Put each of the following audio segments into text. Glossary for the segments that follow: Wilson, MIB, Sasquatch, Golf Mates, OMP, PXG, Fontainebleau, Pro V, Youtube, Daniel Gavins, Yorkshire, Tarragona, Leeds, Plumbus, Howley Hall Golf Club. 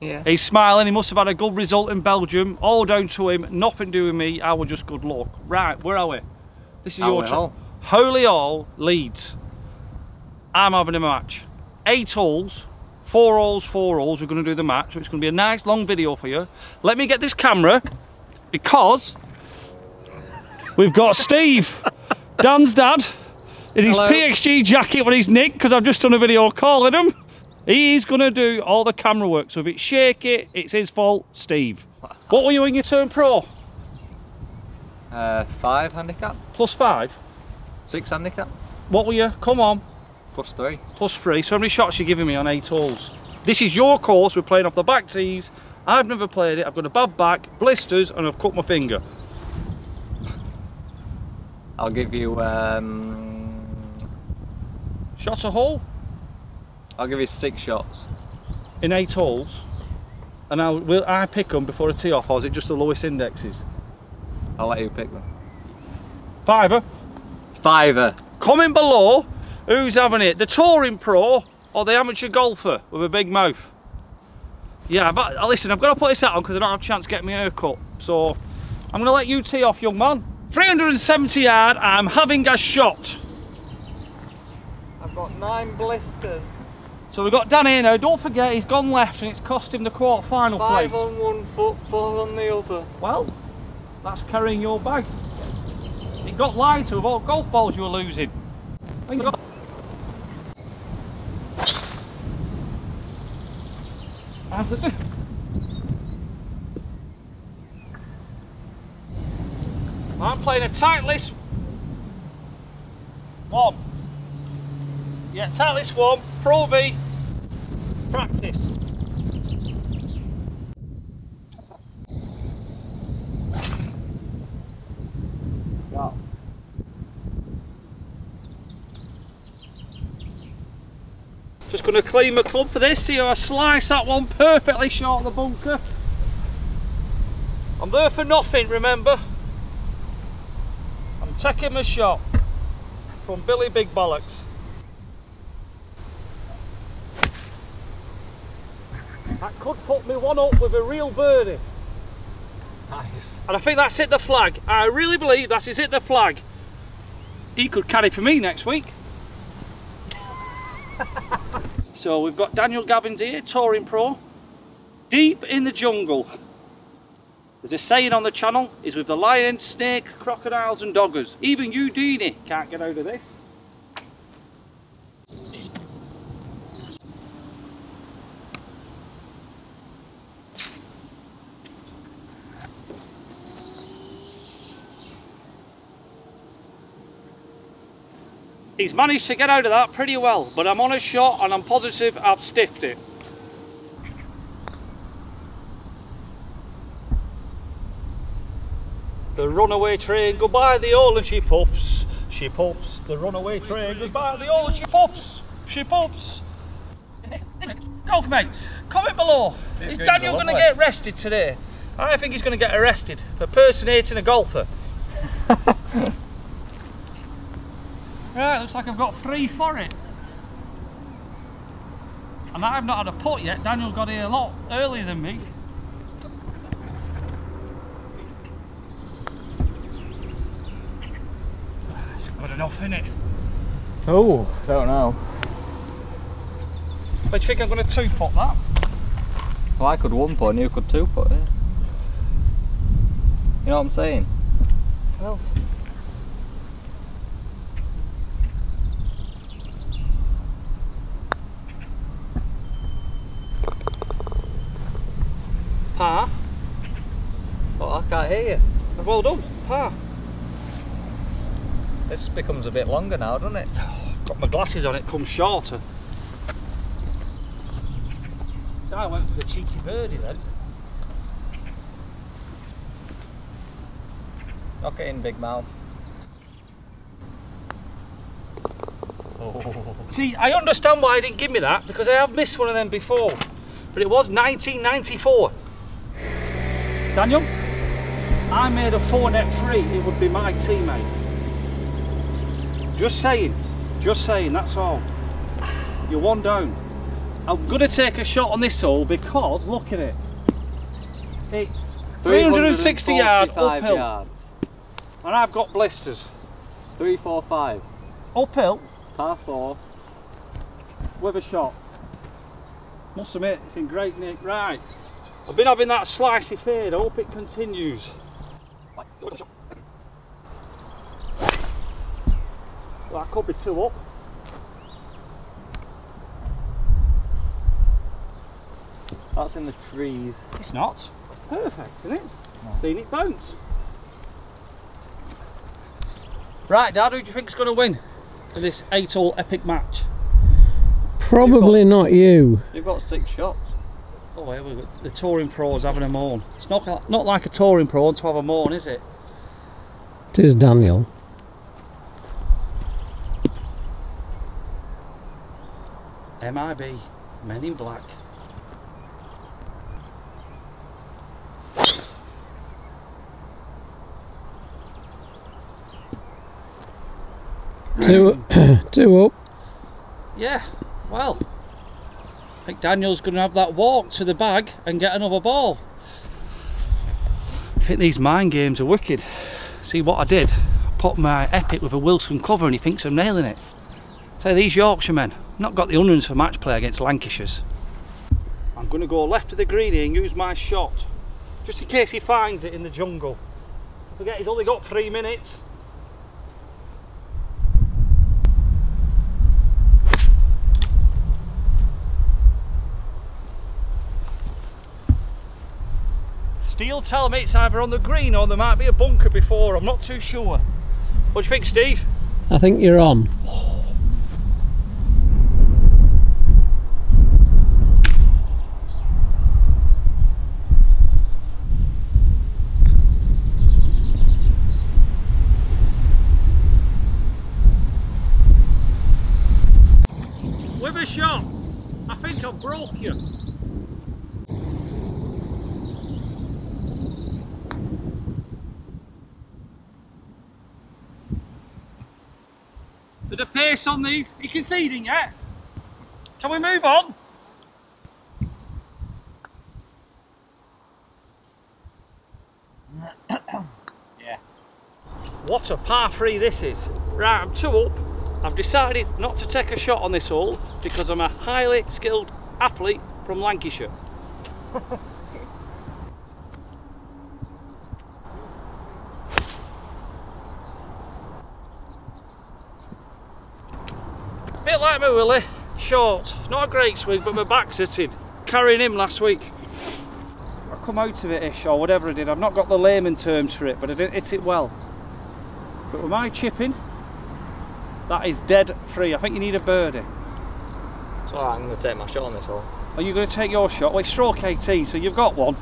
Yeah. He's smiling, he must have had a good result in Belgium, all down to him, nothing to do with me, I was just good luck. Right, where are we? This is your turn. Howley Hall, Leeds. I'm having a match. 8 holes, 4 holes, 4 holes, we're going to do the match, so it's going to be a nice long video for you. Let me get this camera, because we've got Steve, Dan's dad, in his PXG jacket with his nick, because I've just done a video calling him. He's going to do all the camera work, so if it's shaky, it's his fault, Steve. What were you in your turn pro? 5 handicap. +5? 6 handicap. What were you? Come on. +3. +3. So how many shots are you giving me on 8 holes? This is your course, we're playing off the back tees. I've never played it, I've got a bad back, blisters, and I've cut my finger. I'll give you... shots a hole? I'll give you 6 shots. In 8 holes? And will I pick them before a tee off, or is it just the lowest indexes? I'll let you pick them. Fiver? Fiver. Comment below who's having it, the touring pro or the amateur golfer with a big mouth. Yeah, but listen, I've got to put this hat on because I don't have a chance to get my hair cut. So, I'm going to let you tee off, young man. 370 yard, I'm having a shot. I've got 9 blisters. So we've got Dan here now, don't forget he's gone left and it's cost him the quarter-final place. 5 on 1 foot, 4 on the other. Well, that's carrying your bag. It got lighter with all golf balls you were losing. Thank God. How's it do? I'm playing a tight list. One. Yeah, tight list one. Pro V. Practice. Wow. Just going to clean my club for this. See how I slice that one perfectly short of the bunker. I'm there for nothing, remember. I'm taking my shot from Billy Big Bollocks. That could put me one up with a real birdie. Nice. And I think that's hit the flag. I really believe that's hit the flag. He could caddy for me next week. So we've got Daniel Gavins here, touring pro. Deep in the jungle. There's a saying on the channel, is with the lion, snake, crocodiles and doggers. Even you, Deanie, can't get out of this. He's managed to get out of that pretty well, but I'm on a shot and I'm positive I've stiffed it. The runaway train, goodbye the old and she puffs. She puffs, the runaway train, goodbye the old and she puffs. She puffs. Golf mates, comment below. Is Daniel going to get arrested today? I think he's going to get arrested for impersonating a golfer. Right, looks like I've got 3 for it. And I've not had a putt yet, Daniel got here a lot earlier than me. It's good enough, isn't it? Oh, don't know. But you think I'm going to 2-putt that? Well, I could 1-putt and you could 2-putt, yeah. You know what I'm saying? Well. Par. Well, I can't hear you. Well done, par. This becomes a bit longer now, doesn't it? Got my glasses on, it comes shorter. I went for the cheeky birdie then. Knock it in, big mouth. Oh. See, I understand why he didn't give me that, because I have missed one of them before. But it was 1994. Daniel, I made a 4-net 3, it would be my teammate. Just saying, that's all. You're 1 down. I'm going to take a shot on this hole because, look at it. It's 360 yards uphill. Yards. And I've got blisters. 345. Uphill. Par 4. With a shot. Must admit, it's in great nick. Right. I've been having that slicey fade. I hope it continues. Well, that could be 2 up. That's in the trees. It's not. Perfect, isn't it? No. Seen it bounce. Right, Dad, who do you think's going to win in this 8-hole epic match? Probably not you. You've got 6 shots. Oh, here we go. The touring pros having a moan. It's not like a touring pro to have a moan, is it? It is Daniel. MIB, Men in Black. Two up. Yeah, well, I think Daniel's going to have that walk to the bag and get another ball. I think these mind games are wicked. See what I did? I popped my epic with a Wilson cover and he thinks I'm nailing it. So these Yorkshire men, not got the unders for match play against Lancashires. I'm going to go left of the greenie and use my shot, just in case he finds it in the jungle. Forget he's only got 3 minutes. Steele, tell me it's either on the green or there might be a bunker before. I'm not too sure. What do you think, Steve? I think you're on. Oh. With a shot, I think I broke you. The pace on these, are you conceding yet? Can we move on? Yes. What a par 3 this is. Right, I'm 2 up. I've decided not to take a shot on this hole because I'm a highly skilled athlete from Lancashire. Bit like me, Willie. Short. Not a great swing, but my back's hitting. Carrying him last week. I come out of it ish, or whatever I did. I've not got the layman terms for it, but I didn't hit it well. But with my chipping, that is dead free. I think you need a birdie. So I'm going to take my shot on this hole. Are you going to take your shot? Well, it's stroke 18, so you've got one.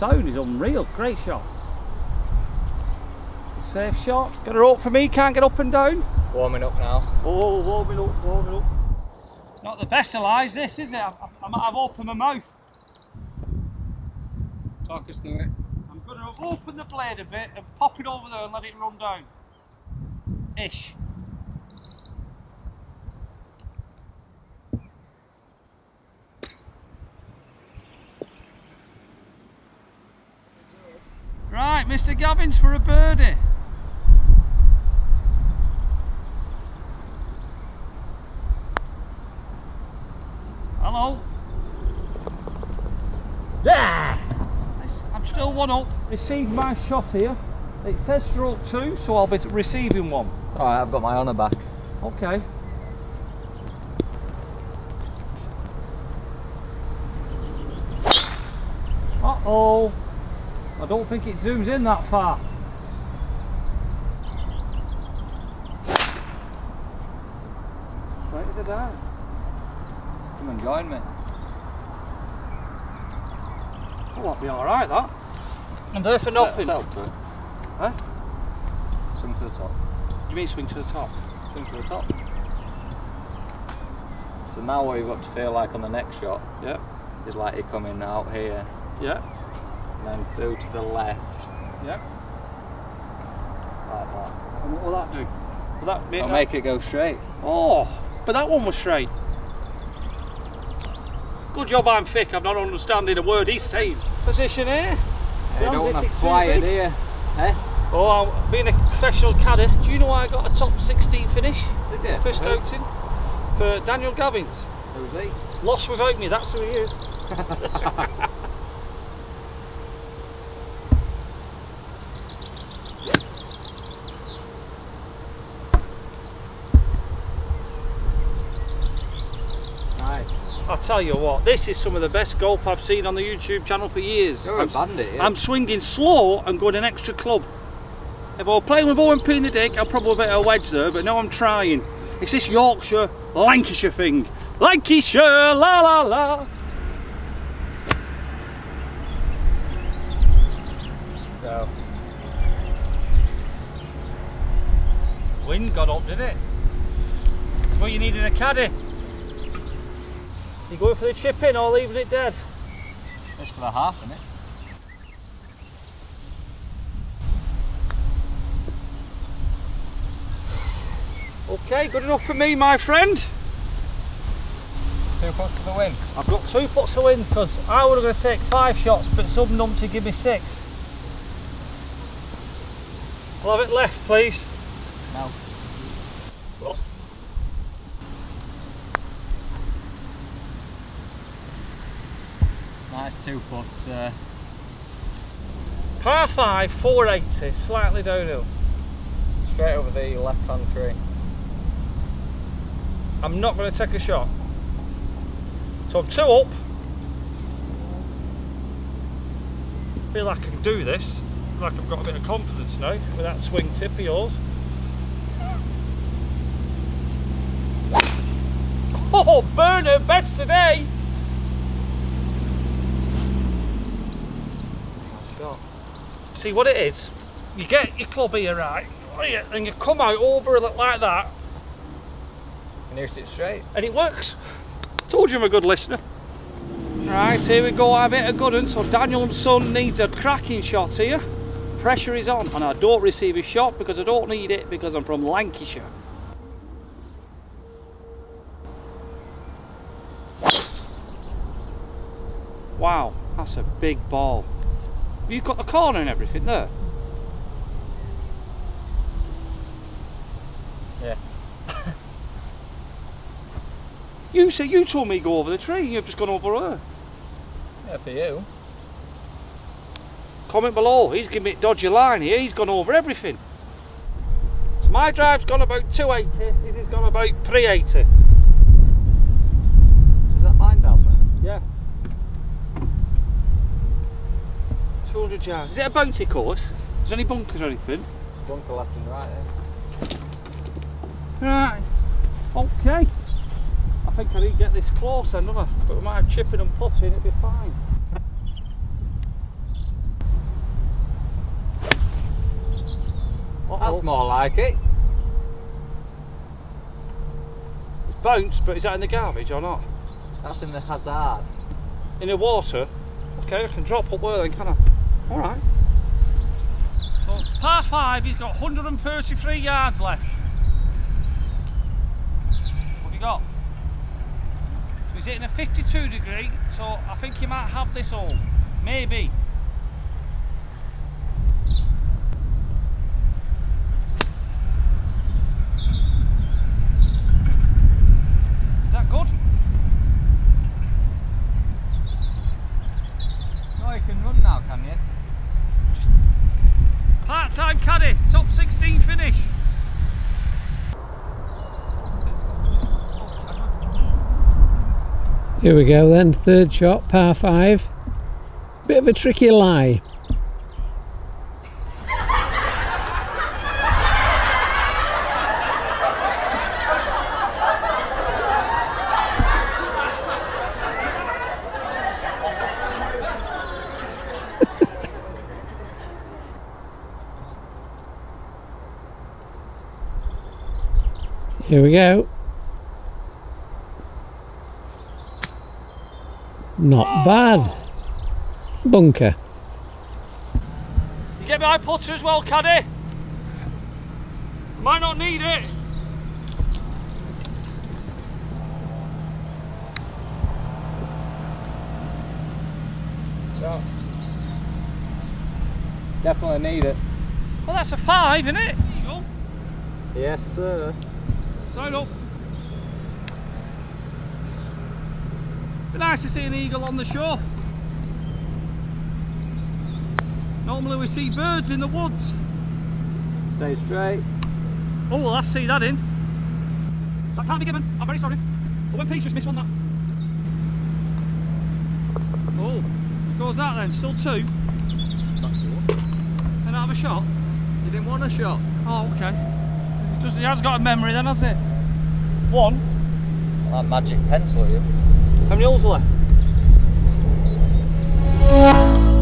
Sound is unreal. Great shot. Safe shot. Got her up for me. Can't get up and down. Warming up now. Oh, warming up, warming up. Not the best of lies, this, is it? I might have opened my mouth. Talk us through it. I'm going to open the blade a bit and pop it over there and let it run down. Ish. Right, Mr. Gavins for a birdie. Hello. Yeah. I'm still 1 up. Received my shot here. It says stroke 2, so I'll be receiving 1. Alright, I've got my honour back. Okay. Uh-oh. I don't think it zooms in that far. Where did I? Come and join me. Oh, that'll be alright, that. I'm there for nothing. Set to it. Huh? Swing to the top. You mean swing to the top? Swing to the top. So now what you've got to feel like on the next shot, yeah, is like you're coming out here. Yeah. And then through to the left Yep. Like that. And what will that do? Will that make, make it go straight. Oh, but that one was straight. Good job I'm thick, I'm not understanding a word he's saying. Position here. You don't want to fly it here. Eh? Oh, I'm being a professional caddy, do you know I got a top 16 finish? Did you? First outing for Daniel Gavins. Who's he? Lost without me, that's who he is. I'll tell you what, this is some of the best golf I've seen on the YouTube channel for years. You're a bandit, yeah. I'm swinging slow and going an extra club. If I were playing with OMP in the dick, I'd probably bet a wedge there, but now I'm trying. It's this Yorkshire, Lancashire thing. Lancashire, la la la. So. Wind got up, did it? That's what you need in a caddy. You going for the chip in or leaving it dead? Just for a half, isn't it? Okay, good enough for me, my friend. 2 putts for the win. I've got 2 putts to win because I would have got to take 5 shots, but some numpty give me 6. I'll have it left, please. No. What? Nice 2 putts. Par 5, 480, slightly downhill. Straight over the left-hand tree. I'm not going to take a shot. So I'm 2 up. I feel like I can do this. I feel like I've got a bit of confidence now with that swing tip of yours. Oh, burner, best today! See what it is, you get your club here right, and you come out over like that. And here's it straight. And it works. Told you I'm a good listener. Right, here we go, I've hit a good one, so Daniel's son needs a cracking shot here. Pressure is on, and I don't receive a shot because I don't need it because I'm from Lancashire. Wow, that's a big ball. You've got the corner and everything there. Yeah. You said you told me go over the tree. You've just gone over her. Yeah, for you. Comment below. He's giving me a dodgy line here. He's gone over everything. So my drive's gone about 280. His has gone about 380. Is that mine down there? Yeah. 200 yards. Is it a bouncy course? Is there any bunkers or anything? Bunker left and right, eh? Right. Okay. I think I need to get this close then, don't I? But we might have chipping and putting, it'd be fine. Uh-oh. That's more like it. It's bounced, but is that in the garbage or not? That's in the hazard. In the water? Okay, I can drop up there then, can I? Alright. So, par 5, he's got 133 yards left. What have you got? So he's hitting a 52 degree, so I think he might have this all. Maybe. Is that good? No, you can run now, can you? Part-time caddy, top 16 finish. Here we go then, 3rd shot, par 5. Bit of a tricky lie. Here we go. Not bad. Bunker. You get my putter as well, caddy. Might not need it. So, definitely need it. Well, that's a 5, isn't it? There you go. Yes, sir. Side up. Be nice to see an eagle on the shore. Normally we see birds in the woods. Stay straight. Oh, we'll have to see that in. That can't be given. I'm very sorry. OMP just missed one that. Oh, goes that then. Still 2. Can I have a shot? You didn't want a shot. Oh, okay. He has got a memory then, has it? 1. That magic pencil, you. How many holes are left?